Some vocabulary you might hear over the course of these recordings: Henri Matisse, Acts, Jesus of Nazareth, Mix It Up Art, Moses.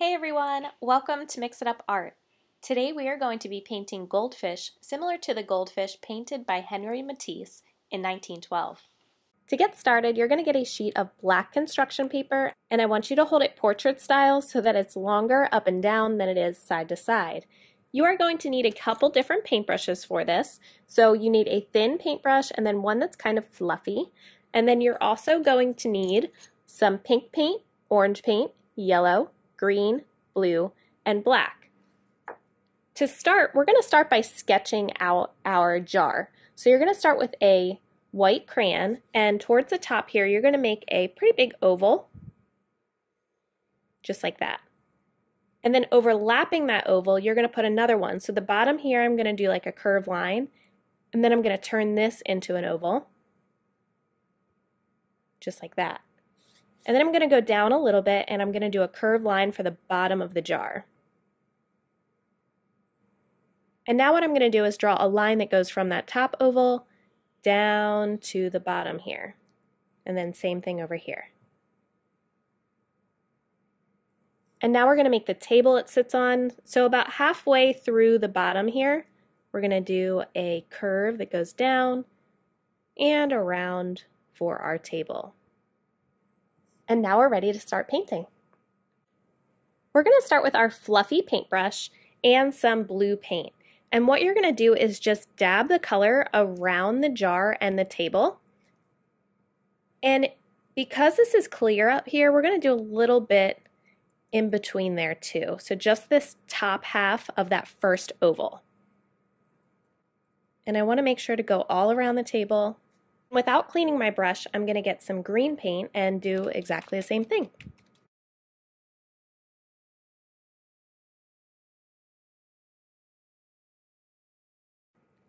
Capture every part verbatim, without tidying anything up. Hey everyone, welcome to Mix It Up Art. Today we are going to be painting goldfish similar to the goldfish painted by Henri Matisse in nineteen twelve. To get started, you're going to get a sheet of black construction paper, and I want you to hold it portrait style so that it's longer up and down than it is side to side. You are going to need a couple different paintbrushes for this, so you need a thin paintbrush and then one that's kind of fluffy, and then you're also going to need some pink paint, orange paint, yellow, green, blue, and black. To start, we're going to start by sketching out our jar. So you're going to start with a white crayon, and towards the top here, you're going to make a pretty big oval, just like that. And then overlapping that oval, you're going to put another one. So the bottom here, I'm going to do like a curved line, and then I'm going to turn this into an oval, just like that. And then I'm going to go down a little bit and I'm going to do a curved line for the bottom of the jar. And now what I'm going to do is draw a line that goes from that top oval down to the bottom here. And then same thing over here. And now we're going to make the table it sits on. So about halfway through the bottom here, we're going to do a curve that goes down and around for our table. And now we're ready to start painting. We're going to start with our fluffy paintbrush and some blue paint. And what you're going to do is just dab the color around the jar and the table. And because this is clear up here, we're going to do a little bit in between there too. So just this top half of that first oval. And I want to make sure to go all around the table. Without cleaning my brush, I'm going to get some green paint and do exactly the same thing.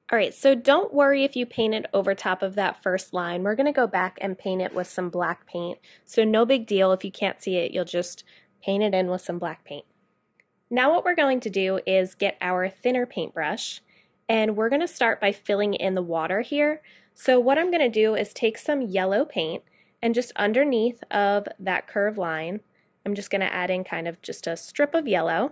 Alright, so don't worry if you paint it over top of that first line. We're going to go back and paint it with some black paint. So no big deal if you can't see it, you'll just paint it in with some black paint. Now what we're going to do is get our thinner paintbrush, and we're going to start by filling in the water here. So what I'm going to do is take some yellow paint and just underneath of that curved line, I'm just going to add in kind of just a strip of yellow.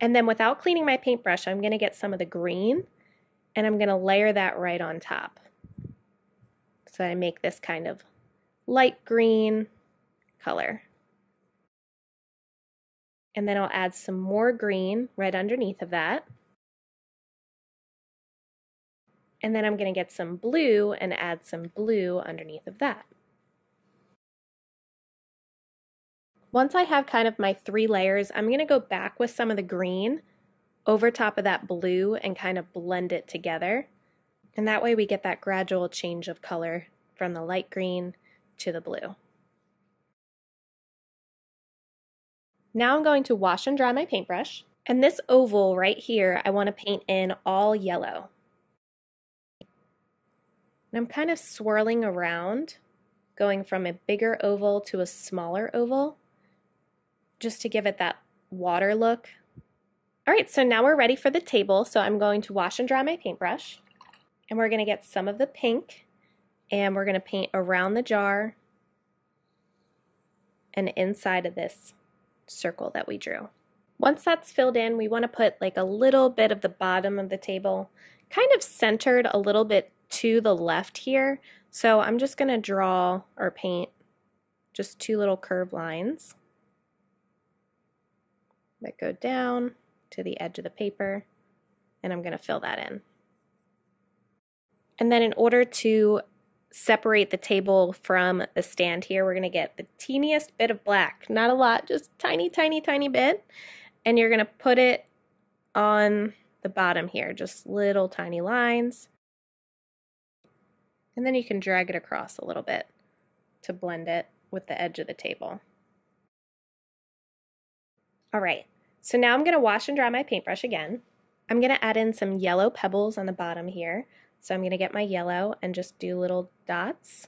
And then without cleaning my paintbrush, I'm going to get some of the green and I'm going to layer that right on top. So I make this kind of light green color. And then I'll add some more green right underneath of that. And then I'm going to get some blue and add some blue underneath of that. Once I have kind of my three layers, I'm going to go back with some of the green over top of that blue and kind of blend it together. And that way we get that gradual change of color from the light green to the blue. Now I'm going to wash and dry my paintbrush. And this oval right here, I want to paint in all yellow. And I'm kind of swirling around, going from a bigger oval to a smaller oval, just to give it that water look. All right, so now we're ready for the table, so I'm going to wash and dry my paintbrush, and we're going to get some of the pink, and we're going to paint around the jar and inside of this circle that we drew. Once that's filled in, we want to put like a little bit of the bottom of the table, kind of centered a little bit to the left here. So I'm just going to draw or paint just two little curved lines that go down to the edge of the paper, and I'm going to fill that in. And then in order to separate the table from the stand here, we're going to get the teeniest bit of black, not a lot, just tiny, tiny, tiny bit, and you're going to put it on the bottom here, just little tiny lines. And then you can drag it across a little bit to blend it with the edge of the table. All right, so now I'm going to wash and dry my paintbrush again. I'm going to add in some yellow pebbles on the bottom here. So I'm going to get my yellow and just do little dots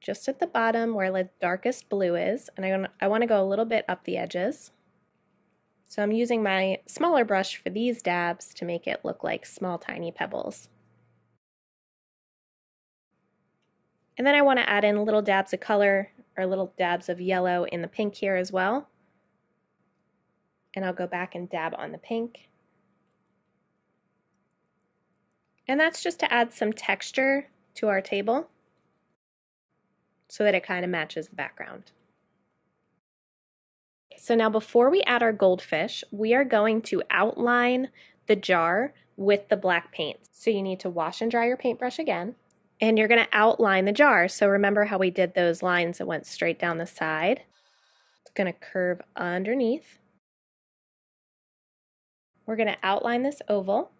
just at the bottom where the darkest blue is. And I want, I want to go a little bit up the edges. So I'm using my smaller brush for these dabs to make it look like small tiny pebbles. And then I want to add in little dabs of color or little dabs of yellow in the pink here as well. And I'll go back and dab on the pink. And that's just to add some texture to our table so that it kind of matches the background. So now before we add our goldfish, we are going to outline the jar with the black paint. So you need to wash and dry your paintbrush again, and you're going to outline the jar. So remember how we did those lines that went straight down the side. It's going to curve underneath. We're going to outline this oval.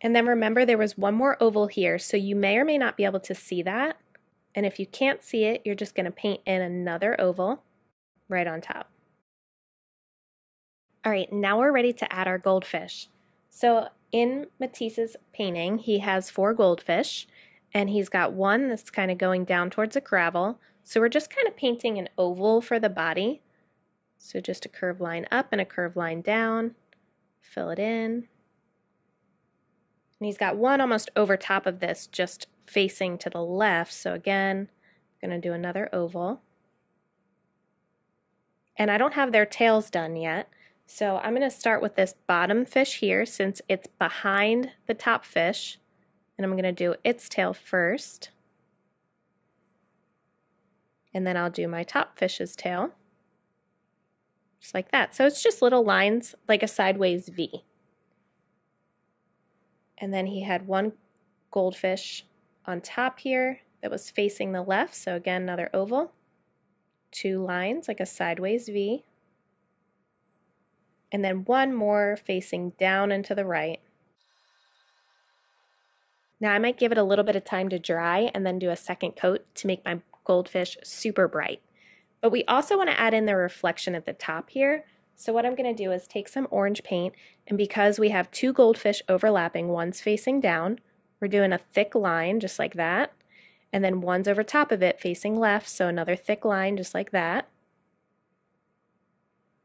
And then remember there was one more oval here, so you may or may not be able to see that. And if you can't see it, you're just going to paint in another oval right on top. All right, now we're ready to add our goldfish. So in Matisse's painting, he has four goldfish, and he's got one that's kind of going down towards the gravel. So we're just kind of painting an oval for the body. So just a curved line up and a curved line down, fill it in. And he's got one almost over top of this, just facing to the left. So again, I'm going to do another oval. And I don't have their tails done yet, so I'm going to start with this bottom fish here since it's behind the top fish. And I'm going to do its tail first. And then I'll do my top fish's tail. Just like that. So it's just little lines like a sideways V. And then he had one goldfish on top here that was facing the left, so again another oval, two lines like a sideways V, and then one more facing down and to the right. Now I might give it a little bit of time to dry and then do a second coat to make my goldfish super bright. But we also want to add in the reflection at the top here. So what I'm going to do is take some orange paint, and because we have two goldfish overlapping, one's facing down, we're doing a thick line just like that, and then one's over top of it facing left, so another thick line just like that.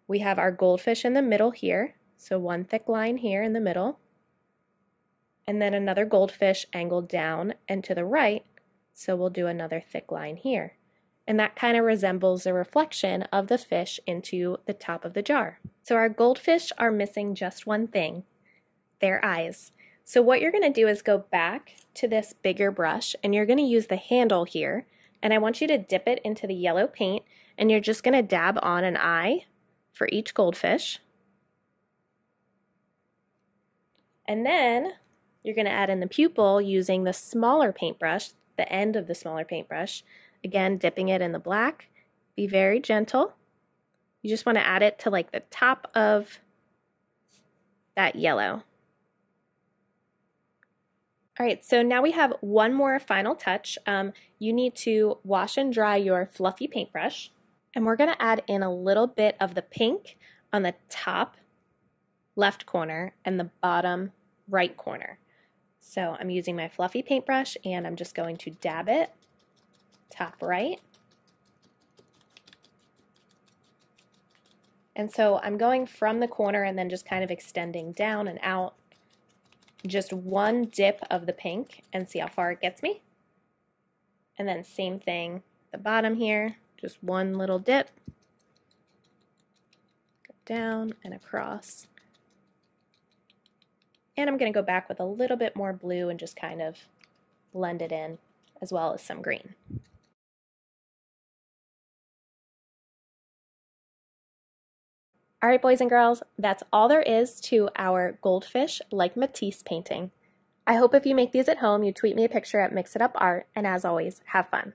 We have our goldfish in the middle here, so one thick line here in the middle, and then another goldfish angled down and to the right, so we'll do another thick line here. And that kind of resembles the reflection of the fish into the top of the jar. So our goldfish are missing just one thing, their eyes. So what you're going to do is go back to this bigger brush, and you're going to use the handle here, and I want you to dip it into the yellow paint, and you're just going to dab on an eye for each goldfish. And then you're going to add in the pupil using the smaller paintbrush, the end of the smaller paintbrush. Again, dipping it in the black. Be very gentle. You just want to add it to like the top of that yellow. All right, so now we have one more final touch. Um, you need to wash and dry your fluffy paintbrush, and we're going to add in a little bit of the pink on the top left corner and the bottom right corner. So I'm using my fluffy paintbrush, and I'm just going to dab it top right. And so I'm going from the corner and then just kind of extending down and out, just one dip of the pink, and see how far it gets me. And then same thing at the bottom here, just one little dip, go down and across. And I'm going to go back with a little bit more blue and just kind of blend it in, as well as some green. All right, boys and girls, that's all there is to our goldfish like Matisse painting. I hope if you make these at home, you tweet me a picture at Mix It Up Art, and as always, have fun.